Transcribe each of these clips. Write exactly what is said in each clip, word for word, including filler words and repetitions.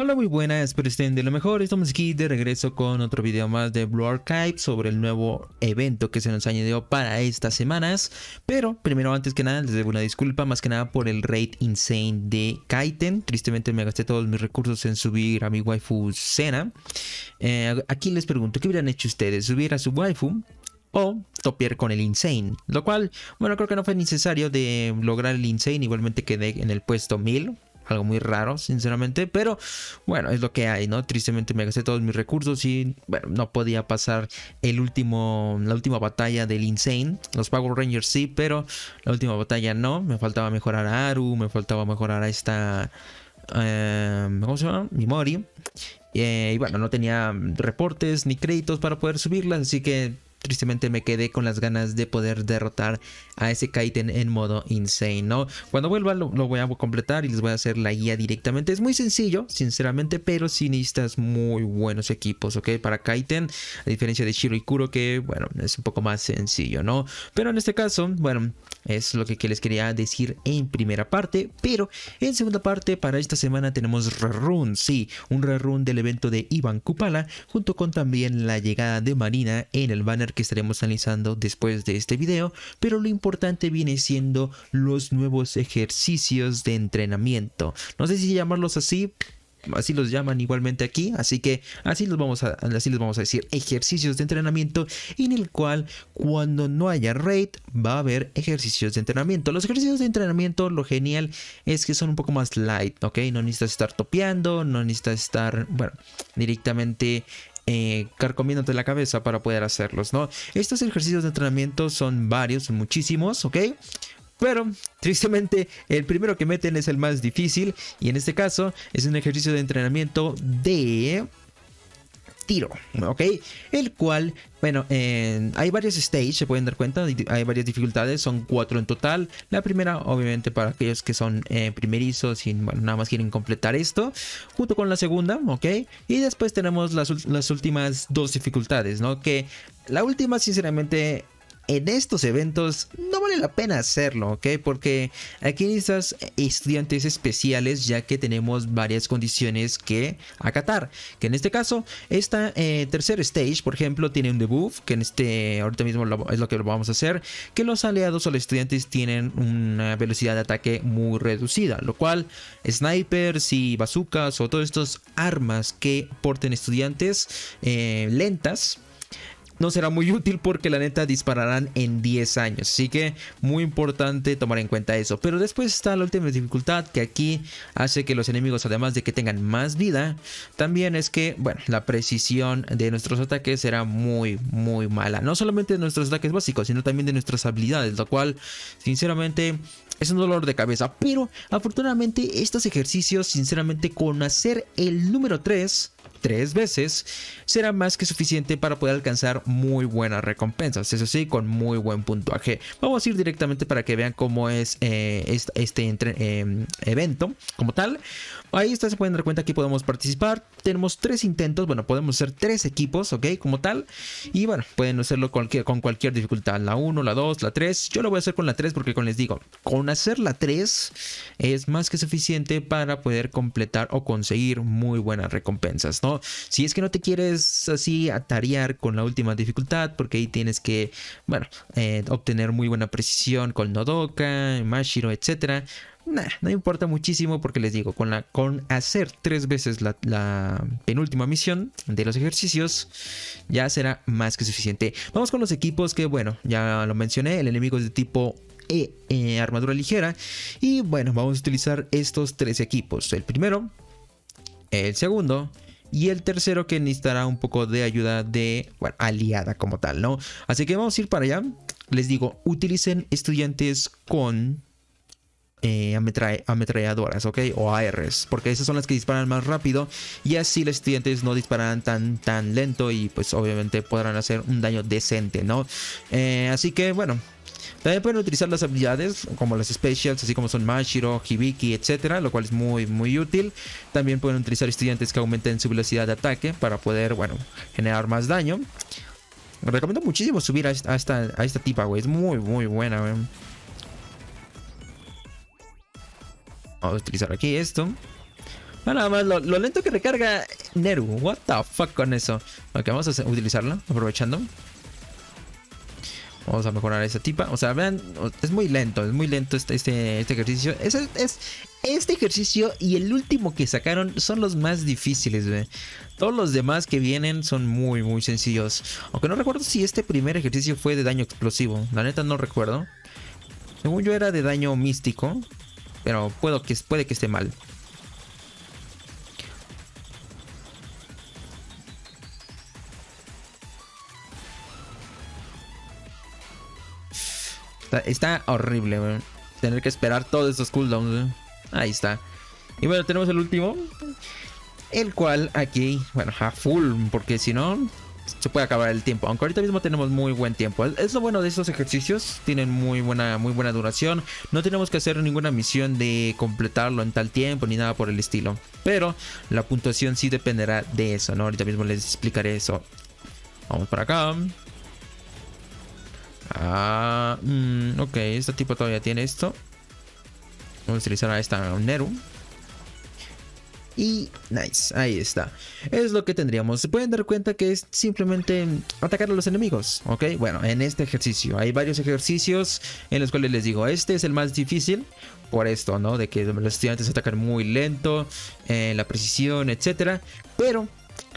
Hola, muy buenas, espero estén de lo mejor. Estamos aquí de regreso con otro video más de Blue Archive sobre el nuevo evento que se nos añadió para estas semanas. Pero primero, antes que nada, les debo una disculpa más que nada por el raid insane de Kaiten. Tristemente me gasté todos mis recursos en subir a mi waifu Sena. Eh, aquí les pregunto, ¿qué hubieran hecho ustedes? ¿Subir a su waifu o topear con el insane? Lo cual, bueno, creo que no fue necesario de lograr el insane. Igualmente quedé en el puesto mil. Algo muy raro, sinceramente, pero bueno, es lo que hay, ¿no? Tristemente me gasté todos mis recursos y bueno, no podía pasar el último, la última batalla del Insane. Los Power Rangers sí, pero la última batalla no. Me faltaba mejorar a Aru, me faltaba mejorar a esta... Eh, ¿Cómo se llama? Mimori. Eh, y bueno, no tenía reportes ni créditos para poder subirlas, así que tristemente me quedé con las ganas de poder derrotar a ese Kaiten en modo Insane, ¿no? Cuando vuelva lo, lo voy a completar y les voy a hacer la guía directamente. Es muy sencillo, sinceramente, pero sí necesitas muy buenos equipos, ¿ok? Para Kaiten, a diferencia de Shiro y Kuro, que, bueno, es un poco más sencillo, ¿no? Pero en este caso, bueno, es lo que, que les quería decir en primera parte. Pero en segunda parte, para esta semana tenemos rerun, sí, un rerun del evento de Iván Cupala, junto con también la llegada de Marina en el banner que estaremos analizando después de este video. Pero lo importante viene siendo los nuevos ejercicios de entrenamiento. No sé si llamarlos así, así los llaman igualmente aquí, así que así los vamos a, así los vamos a decir, ejercicios de entrenamiento, en el cual cuando no haya raid va a haber ejercicios de entrenamiento. Los ejercicios de entrenamiento, lo genial es que son un poco más light, ¿ok? No necesitas estar topeando, no necesitas estar, bueno, directamente Eh, carcomiéndote la cabeza para poder hacerlos, ¿no? Estos ejercicios de entrenamiento son varios, son muchísimos, ¿ok? Pero, tristemente, el primero que meten es el más difícil, y en este caso es un ejercicio de entrenamiento de tiro, ¿ok? El cual, bueno, eh, hay varios stages, se pueden dar cuenta, hay varias dificultades, son cuatro en total. La primera, obviamente, para aquellos que son eh, primerizos y bueno, nada más quieren completar esto, junto con la segunda, ¿ok? Y después tenemos las, las últimas dos dificultades, ¿no? Que la última, sinceramente, en estos eventos no vale la pena hacerlo, ¿ok? Porque aquí necesitas estudiantes especiales, ya que tenemos varias condiciones que acatar. Que en este caso, esta eh, tercer stage, por ejemplo, tiene un debuff, que en este ahorita mismo lo, es lo que vamos a hacer, que los aliados o los estudiantes tienen una velocidad de ataque muy reducida, lo cual snipers y bazucas o todas estas armas que porten estudiantes eh, lentas no será muy útil, porque la neta dispararán en diez años. Así que muy importante tomar en cuenta eso. Pero después está la última dificultad, que aquí hace que los enemigos, además de que tengan más vida, también es que, bueno, la precisión de nuestros ataques será muy, muy mala. No solamente de nuestros ataques básicos, sino también de nuestras habilidades, lo cual, sinceramente, es un dolor de cabeza. Pero afortunadamente estos ejercicios, sinceramente, con hacer el número tres tres veces será más que suficiente para poder alcanzar muy buenas recompensas, eso sí, con muy buen puntuaje. Vamos a ir directamente para que vean cómo es eh, este, este entre, eh, evento como tal. Ahí está, se pueden dar cuenta que podemos participar. Tenemos tres intentos, bueno, podemos hacer tres equipos, ok, como tal. Y bueno, pueden hacerlo cualquier, con cualquier dificultad, la uno, la dos, la tres. Yo lo voy a hacer con la tres porque, como les digo, con hacer la tres es más que suficiente para poder completar o conseguir muy buenas recompensas, ¿no? ¿no? Si es que no te quieres así atarear con la última dificultad, porque ahí tienes que, bueno, eh, obtener muy buena precisión con Nodoka, Mashiro, etcétera. Nah, no importa muchísimo, porque les digo, con, la, con hacer tres veces la, la penúltima misión de los ejercicios ya será más que suficiente. Vamos con los equipos, que bueno, ya lo mencioné, el enemigo es de tipo e, eh, armadura ligera. Y bueno, vamos a utilizar estos tres equipos. El primero, el segundo y el tercero, que necesitará un poco de ayuda de, bueno, aliada como tal, ¿no? Así que vamos a ir para allá. Les digo, utilicen estudiantes con eh, ametra ametralladoras, ¿ok? O A Rs, porque esas son las que disparan más rápido, y así los estudiantes no dispararán tan, tan lento, y pues obviamente podrán hacer un daño decente, ¿no? Eh, así que, bueno, también pueden utilizar las habilidades como las specials, así como son Mashiro, Hibiki, etcétera, lo cual es muy muy útil. También pueden utilizar estudiantes que aumenten su velocidad de ataque para poder, bueno, generar más daño. Me recomiendo muchísimo subir a esta, a esta, a esta tipa, güey. Es muy muy buena, güey. Vamos a utilizar aquí esto. Ah, nada más lo, lo lento que recarga Neru. What the fuck con eso. Ok, vamos a hacer, utilizarla, aprovechando. Vamos a mejorar a esa tipa. O sea, vean, es muy lento, es muy lento este, este, este ejercicio. Es, es, este ejercicio y el último que sacaron son los más difíciles, ¿ve? Todos los demás que vienen son muy, muy sencillos. Aunque no recuerdo si este primer ejercicio fue de daño explosivo. La neta no recuerdo. Según yo era de daño místico. Pero puedo que, puede que esté mal. Está, está horrible, wey. Tener que esperar todos estos cooldowns, wey. Ahí está. Y bueno, tenemos el último. El cual aquí, bueno, a full. Porque si no, se puede acabar el tiempo. Aunque ahorita mismo tenemos muy buen tiempo. Es lo bueno de estos ejercicios. Tienen muy buena, muy buena duración. No tenemos que hacer ninguna misión de completarlo en tal tiempo. Ni nada por el estilo. Pero la puntuación sí dependerá de eso, ¿no? Ahorita mismo les explicaré eso. Vamos para acá. Ah, mmm, ok, este tipo todavía tiene esto. Vamos a utilizar a esta Neru. Y nice, ahí está. Es lo que tendríamos. Se pueden dar cuenta que es simplemente atacar a los enemigos, ¿ok? Bueno, en este ejercicio hay varios ejercicios en los cuales les digo, este es el más difícil por esto, ¿no? De que los estudiantes atacan muy lento, eh, la precisión, etcétera. Pero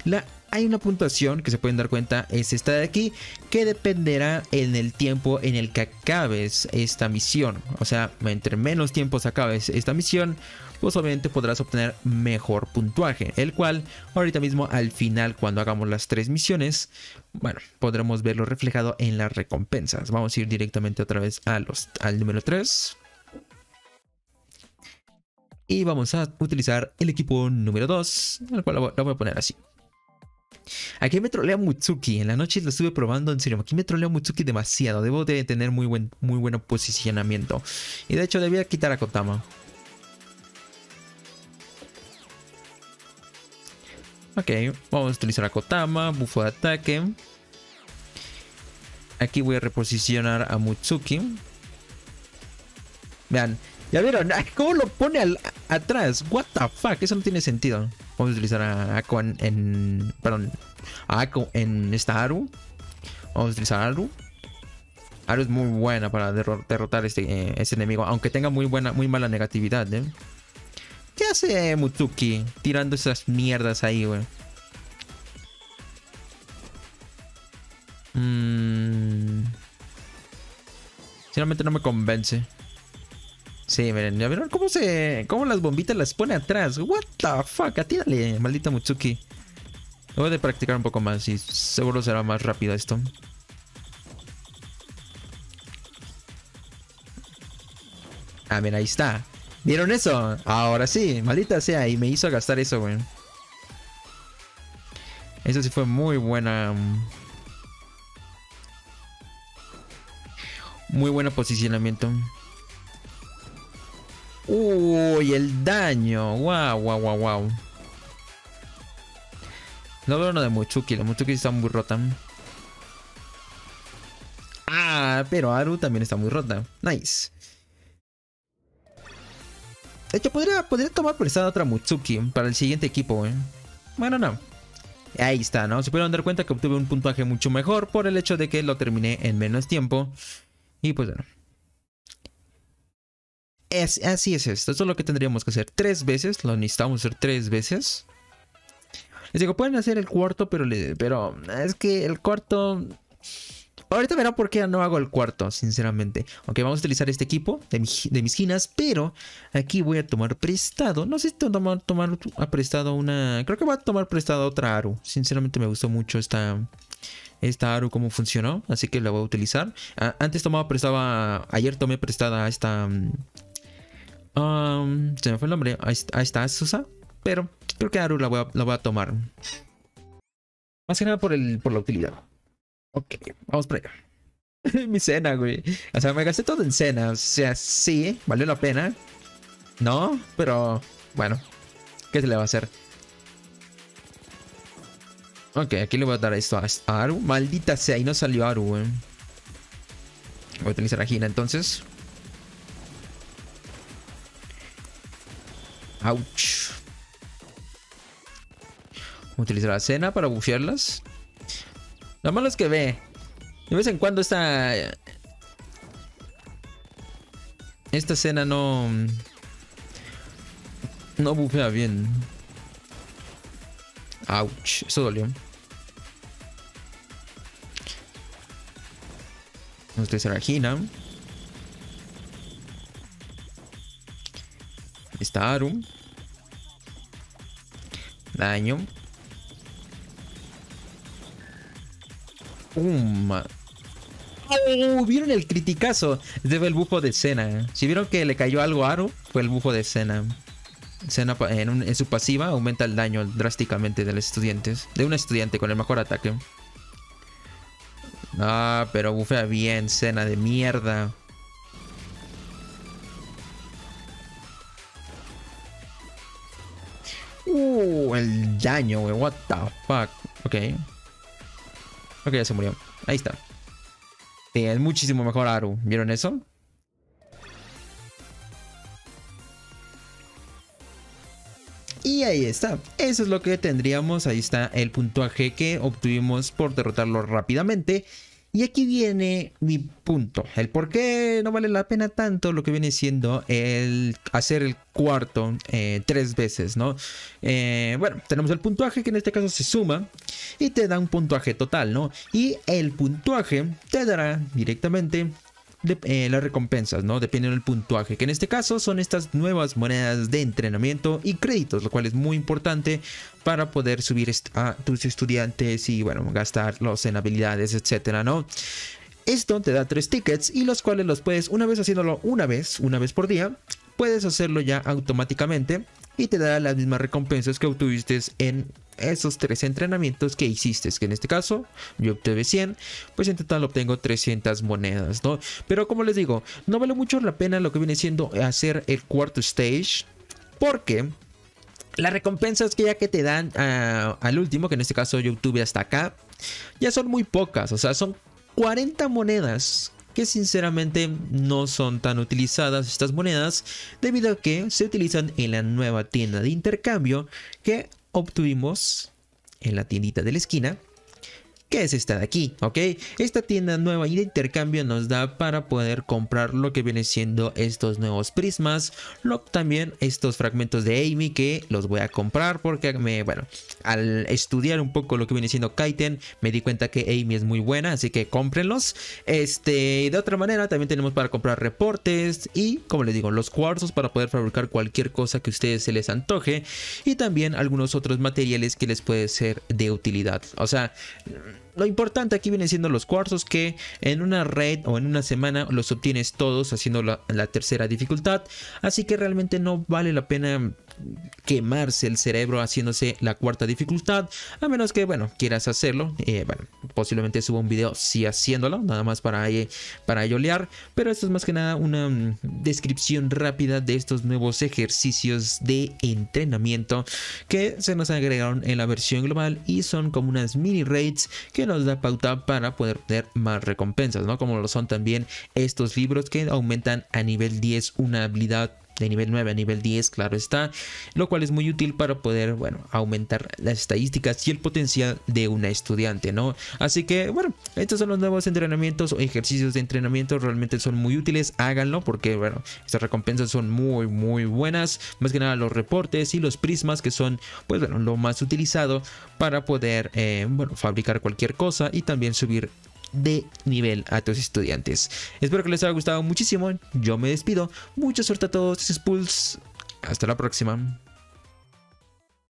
la... hay una puntuación que se pueden dar cuenta, es esta de aquí, que dependerá en el tiempo en el que acabes esta misión. O sea, entre menos tiempos acabes esta misión, pues obviamente podrás obtener mejor puntuaje. El cual, ahorita mismo al final, cuando hagamos las tres misiones, bueno, podremos verlo reflejado en las recompensas. Vamos a ir directamente otra vez a los, al número tres. Y vamos a utilizar el equipo número dos, el cual lo voy a poner así. Aquí me trolea Mutsuki. En la noche lo estuve probando, en serio. Aquí me trolea Mutsuki demasiado. Debo de tener muy buen, muy buen posicionamiento. Y de hecho debía quitar a Kotama. Ok, vamos a utilizar a Kotama. Bufo de ataque. Aquí voy a reposicionar a Mutsuki. Vean, ya vieron cómo lo pone al, atrás. What the fuck, eso no tiene sentido. Vamos a utilizar a Aku en, en... Perdón. A Aku en esta Aru. Vamos a utilizar a Aru. Aru es muy buena para derrotar este, eh, este enemigo. Aunque tenga muy buena, muy mala negatividad, ¿eh? ¿Qué hace Mutsuki tirando esas mierdas ahí, güey? Mm. Sinceramente no me convence. Sí, miren, ya vieron cómo se... cómo las bombitas las pone atrás. What the fuck, atírale, maldita Mutsuki. Voy a practicar un poco más y seguro será más rápido esto. Ah, mira, ahí está. ¿Vieron eso? Ahora sí, maldita sea, y me hizo gastar eso, güey. Eso sí fue muy buena... muy buen posicionamiento. Uy, el daño. Wow, wow, wow, wow. No veo uno de Mutsuki. La Mutsuki está muy rota. Ah, pero Aru también está muy rota. Nice. De hecho, podría, podría tomar prestada otra Mutsuki para el siguiente equipo, ¿eh? Bueno, no. Ahí está, ¿no? Se pudieron dar cuenta que obtuve un puntaje mucho mejor por el hecho de que lo terminé en menos tiempo. Y pues bueno. Es, así es esto, esto es lo que tendríamos que hacer tres veces, lo necesitamos hacer tres veces. Les digo, pueden hacer el cuarto, pero, le, pero es que el cuarto... ahorita verán por qué no hago el cuarto, sinceramente. Ok, vamos a utilizar este equipo de, mi, de mis ginas, pero aquí voy a tomar prestado. No sé si tomar, tomar a prestado una... creo que voy a tomar prestado otra Aru. Sinceramente me gustó mucho esta... esta Aru cómo funcionó, así que la voy a utilizar. Ah, antes tomaba prestaba... ayer tomé prestada a esta... Um, se me fue el nombre. Ahí está Susa. Pero creo que Aru la voy a, la voy a tomar. Más que nada por, el, por la utilidad. Ok, vamos por allá. Mi Sena, güey. O sea, me gasté todo en Sena. O sea, sí, valió la pena. No, pero bueno, ¿qué se le va a hacer? Ok, aquí le voy a dar esto a, a Aru. Maldita sea, ahí no salió Aru, güey. Voy a utilizar a Gina entonces. Ouch. Utilizará Sena para bufiarlas. Lo malo es que ve. De vez en cuando esta... Esta Sena no... No bufea bien. Ouch, eso dolió. Vamos a utilizar a Gina. Está Aru. Daño. Um. Oh, ¿vieron el criticazo? Este fue el bufo de Sena. Si vieron que le cayó algo a Aru, fue el bufo de Sena. Sena en, un, en su pasiva aumenta el daño drásticamente de los estudiantes. De un estudiante con el mejor ataque. Ah, pero bufea bien, Sena de mierda. Uh, el daño, wey. What the fuck. Ok. Ok, ya se murió. Ahí está. Sí, es muchísimo mejor Aru. ¿Vieron eso? Y ahí está. Eso es lo que tendríamos. Ahí está el puntaje que obtuvimos por derrotarlo rápidamente. Y aquí viene mi punto. El por qué no vale la pena tanto lo que viene siendo el hacer el cuarto eh, tres veces, ¿no? Eh, bueno, tenemos el puntaje que en este caso se suma y te da un puntaje total, ¿no? Y el puntaje te dará directamente... De, eh, las recompensas, ¿no? Depende del puntuaje, que en este caso son estas nuevas monedas de entrenamiento y créditos, lo cual es muy importante para poder subir a tus estudiantes y, bueno, gastarlos en habilidades, etcétera, ¿no? Esto te da tres tickets y los cuales los puedes, una vez haciéndolo una vez, una vez por día, puedes hacerlo ya automáticamente y te dará las mismas recompensas que obtuviste en esos tres entrenamientos que hiciste, que en este caso yo obtuve cien, pues en total obtengo trescientas monedas, ¿no? Pero como les digo, no vale mucho la pena lo que viene siendo hacer el cuarto stage, porque las recompensas que ya que te dan uh, al último, que en este caso yo obtuve hasta acá, ya son muy pocas, o sea, son cuarenta monedas que sinceramente no son tan utilizadas estas monedas, debido a que se utilizan en la nueva tienda de intercambio que obtuvimos en la tiendita de la esquina, que es esta de aquí, ¿ok? Esta tienda nueva y de intercambio nos da para poder comprar lo que viene siendo estos nuevos prismas, lo, también estos fragmentos de Amy que los voy a comprar porque, me, bueno, al estudiar un poco lo que viene siendo Kaiten, me di cuenta que Amy es muy buena, así que cómprenlos. Este, de otra manera, también tenemos para comprar reportes y, como les digo, los cuarzos para poder fabricar cualquier cosa que a ustedes se les antoje y también algunos otros materiales que les puede ser de utilidad. O sea... Lo importante aquí vienen siendo los cuarzos que en una raid o en una semana los obtienes todos haciendo la, la tercera dificultad. Así que realmente no vale la pena quemarse el cerebro haciéndose la cuarta dificultad. A menos que, bueno, quieras hacerlo. Eh, bueno, posiblemente suba un video sí haciéndolo, nada más para, eh, para yolear. Pero esto es más que nada una um, descripción rápida de estos nuevos ejercicios de entrenamiento que se nos agregaron en la versión global y son como unas mini raids que que nos da pauta para poder tener más recompensas, ¿no? Como lo son también estos libros que aumentan a nivel diez una habilidad de nivel nueve a nivel diez, claro está, lo cual es muy útil para poder, bueno, aumentar las estadísticas y el potencial de una estudiante, ¿no? Así que, bueno, estos son los nuevos entrenamientos o ejercicios de entrenamiento, realmente son muy útiles, háganlo porque, bueno, estas recompensas son muy, muy buenas, más que nada los reportes y los prismas que son, pues, bueno, lo más utilizado para poder, eh, bueno, fabricar cualquier cosa y también subir de nivel a tus estudiantes. Espero que les haya gustado muchísimo. Yo me despido. Mucha suerte a todos. This is Pulse. Hasta la próxima.